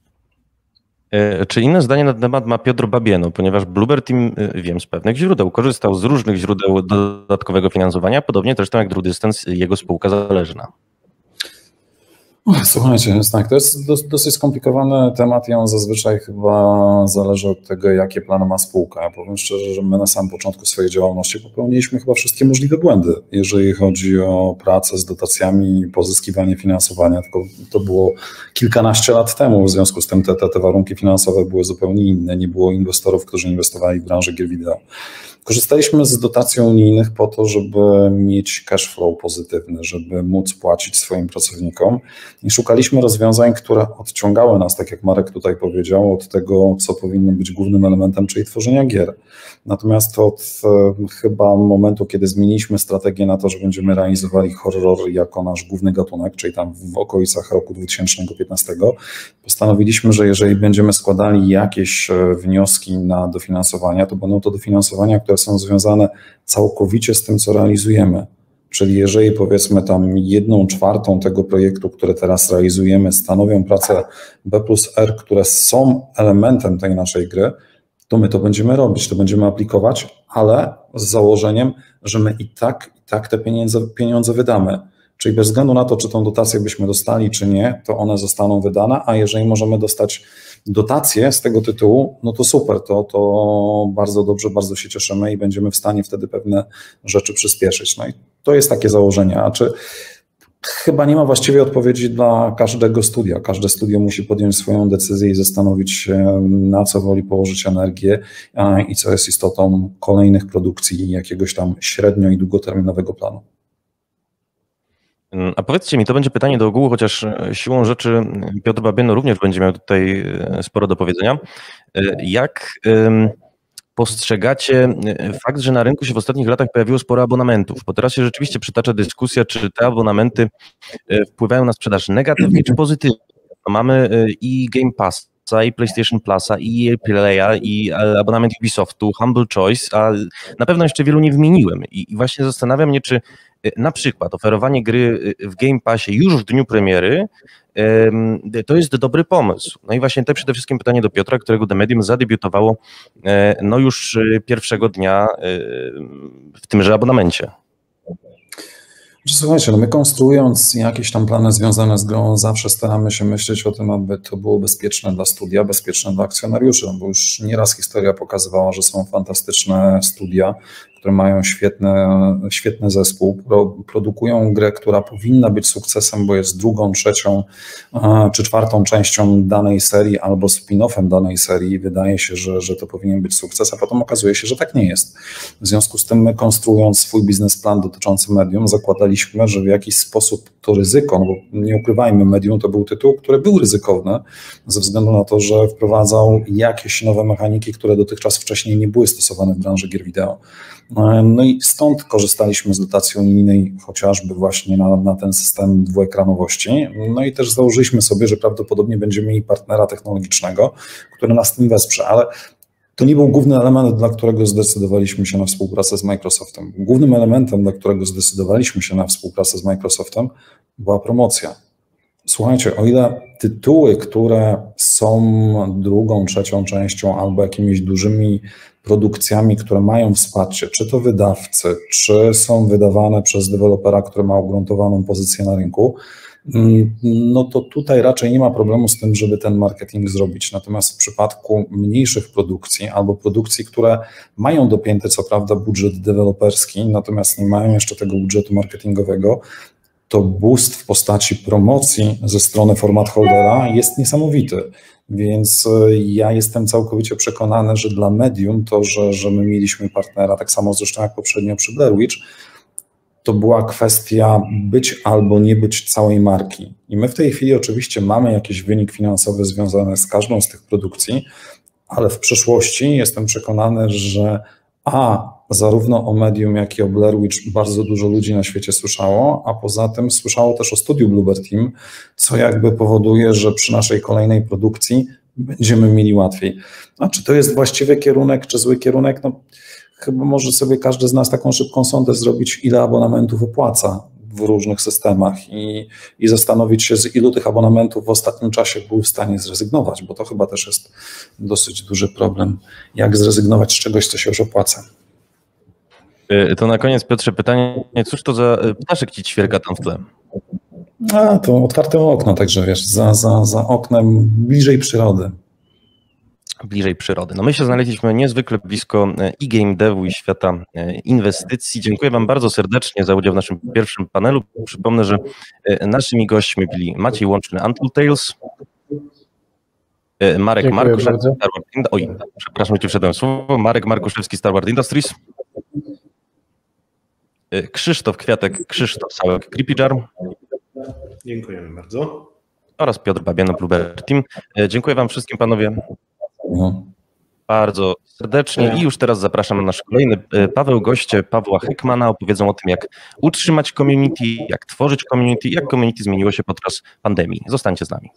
Czy inne zdanie na ten temat ma Piotr Babieno, ponieważ Bloober Team, wiem z pewnych źródeł, korzystał z różnych źródeł dodatkowego finansowania, podobnie zresztą jak Drew Distance, jego spółka zależna. Słuchajcie, tak, to jest dosyć skomplikowany temat i on zazwyczaj chyba zależy od tego, jakie plany ma spółka. Powiem szczerze, że my na samym początku swojej działalności popełniliśmy chyba wszystkie możliwe błędy, jeżeli chodzi o pracę z dotacjami i pozyskiwanie finansowania, tylko to było kilkanaście lat temu, w związku z tym te, te, te warunki finansowe były zupełnie inne, nie było inwestorów, którzy inwestowali w branżę gier wideo. Korzystaliśmy z dotacji unijnych po to, żeby mieć cash flow pozytywny, żeby móc płacić swoim pracownikom i szukaliśmy rozwiązań, które odciągały nas, tak jak Marek tutaj powiedział, od tego, co powinno być głównym elementem, czyli tworzenia gier. Natomiast od e, chyba momentu, kiedy zmieniliśmy strategię na to, że będziemy realizowali horror jako nasz główny gatunek, czyli tam w okolicach roku dwa tysiące piętnastego, postanowiliśmy, że jeżeli będziemy składali jakieś wnioski na dofinansowania, to będą to dofinansowania, które są związane całkowicie z tym, co realizujemy. Czyli jeżeli powiedzmy tam jedną czwartą tego projektu, które teraz realizujemy, stanowią prace B plus R, które są elementem tej naszej gry, to my to będziemy robić, to będziemy aplikować, ale z założeniem, że my i tak, i tak te pieniądze, pieniądze wydamy. Czyli bez względu na to, czy tą dotację byśmy dostali, czy nie, to one zostaną wydane, a jeżeli możemy dostać dotację z tego tytułu, no to super, to, to bardzo dobrze, bardzo się cieszymy i będziemy w stanie wtedy pewne rzeczy przyspieszyć. No i to jest takie założenie. A czy chyba nie ma właściwie odpowiedzi dla każdego studia. Każde studio musi podjąć swoją decyzję i zastanowić się, na co woli położyć energię i co jest istotą kolejnych produkcji jakiegoś tam średnio i długoterminowego planu. A powiedzcie mi, to będzie pytanie do ogółu, chociaż siłą rzeczy Piotr Babieno również będzie miał tutaj sporo do powiedzenia. Jak postrzegacie fakt, że na rynku się w ostatnich latach pojawiło sporo abonamentów? Bo teraz się rzeczywiście przytacza dyskusja, czy te abonamenty wpływają na sprzedaż negatywnie czy pozytywnie. Mamy i Game Pass, i PlayStation Plusa, i E A Playa, i abonament Ubisoftu, Humble Choice, a na pewno jeszcze wielu nie wymieniłem. I właśnie zastanawiam się, czy na przykład oferowanie gry w Game Passie już w dniu premiery to jest dobry pomysł. No i właśnie to przede wszystkim pytanie do Piotra, którego The Medium zadebiutowało no już pierwszego dnia w tymże abonamencie. Słuchajcie, no my konstruując jakieś tam plany związane z grą, zawsze staramy się myśleć o tym, aby to było bezpieczne dla studia, bezpieczne dla akcjonariuszy, bo już nieraz historia pokazywała, że są fantastyczne studia, które mają świetne, świetny zespół, pro, produkują grę, która powinna być sukcesem, bo jest drugą, trzecią czy czwartą częścią danej serii albo spin-offem danej serii. Wydaje się, że, że to powinien być sukces, a potem okazuje się, że tak nie jest. W związku z tym my, konstruując swój biznesplan dotyczący Medium, zakładaliśmy, że w jakiś sposób to ryzyko, no bo nie ukrywajmy, Medium to był tytuł, który był ryzykowny ze względu na to, że wprowadzał jakieś nowe mechaniki, które dotychczas wcześniej nie były stosowane w branży gier wideo. No i stąd korzystaliśmy z dotacji unijnej chociażby właśnie na, na ten system dwuekranowości. No i też założyliśmy sobie, że prawdopodobnie będziemy mieli partnera technologicznego, który nas w tym wesprze, ale to nie był główny element, dla którego zdecydowaliśmy się na współpracę z Microsoftem. Głównym elementem, dla którego zdecydowaliśmy się na współpracę z Microsoftem, była promocja. Słuchajcie, o ile tytuły, które są drugą, trzecią częścią albo jakimiś dużymi produkcjami, które mają wsparcie, czy to wydawcy, czy są wydawane przez dewelopera, który ma ugruntowaną pozycję na rynku, no to tutaj raczej nie ma problemu z tym, żeby ten marketing zrobić. Natomiast w przypadku mniejszych produkcji albo produkcji, które mają dopięty co prawda budżet deweloperski, natomiast nie mają jeszcze tego budżetu marketingowego, to boost w postaci promocji ze strony format holdera jest niesamowity. Więc ja jestem całkowicie przekonany, że dla Medium to, że, że my mieliśmy partnera, tak samo zresztą jak poprzednio przy Blair Witch, to była kwestia być albo nie być całej marki. I my w tej chwili oczywiście mamy jakiś wynik finansowy związany z każdą z tych produkcji, ale w przyszłości jestem przekonany, że a, zarówno o Medium, jak i o Blair Witch bardzo dużo ludzi na świecie słyszało, a poza tym słyszało też o studiu Bloober Team, co jakby powoduje, że przy naszej kolejnej produkcji będziemy mieli łatwiej. A czy to jest właściwy kierunek, czy zły kierunek? No, chyba może sobie każdy z nas taką szybką sondę zrobić, ile abonamentów opłaca w różnych systemach i, i zastanowić się, z ilu tych abonamentów w ostatnim czasie był w stanie zrezygnować, bo to chyba też jest dosyć duży problem, jak zrezygnować z czegoś, co się już opłaca. To na koniec, Piotrze, pytanie, cóż to za ptaszek ci ćwierka tam w tle? A, to otwarte okno, także wiesz, za, za, za oknem, bliżej przyrody. Bliżej przyrody. No my się znaleźliśmy niezwykle blisko i game devu, i świata inwestycji. Dziękuję wam bardzo serdecznie za udział w naszym pierwszym panelu. Przypomnę, że naszymi gośćmi byli Maciej Łączny, Untold Tales, Marek Markuszewski, Starward Industries. Oj, przepraszam, ci wszedłem słowo. Marek Markuszewski, Starward Industries. Krzysztof Kwiatek, Krzysztof Sałek, Creepy Jar. Dziękujemy bardzo. Oraz Piotr Babieno, Bloober Team. Dziękuję wam wszystkim, panowie. No. Bardzo serdecznie i już teraz zapraszam na nasz kolejny Paweł. Goście Pawła Hykmana opowiedzą o tym, jak utrzymać community, jak tworzyć community, jak community zmieniło się podczas pandemii. Zostańcie z nami.